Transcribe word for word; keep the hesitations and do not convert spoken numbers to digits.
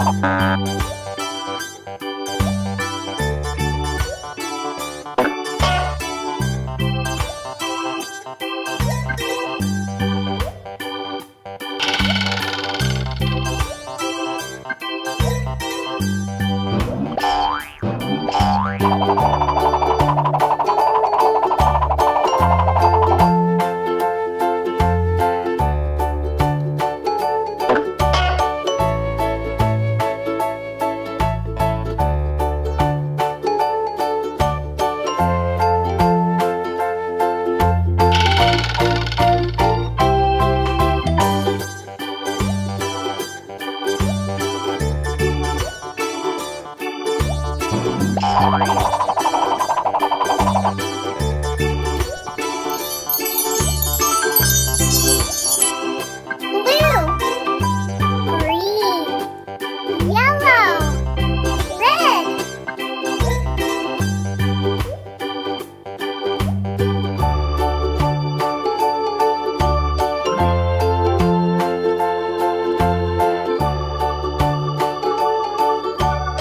All right.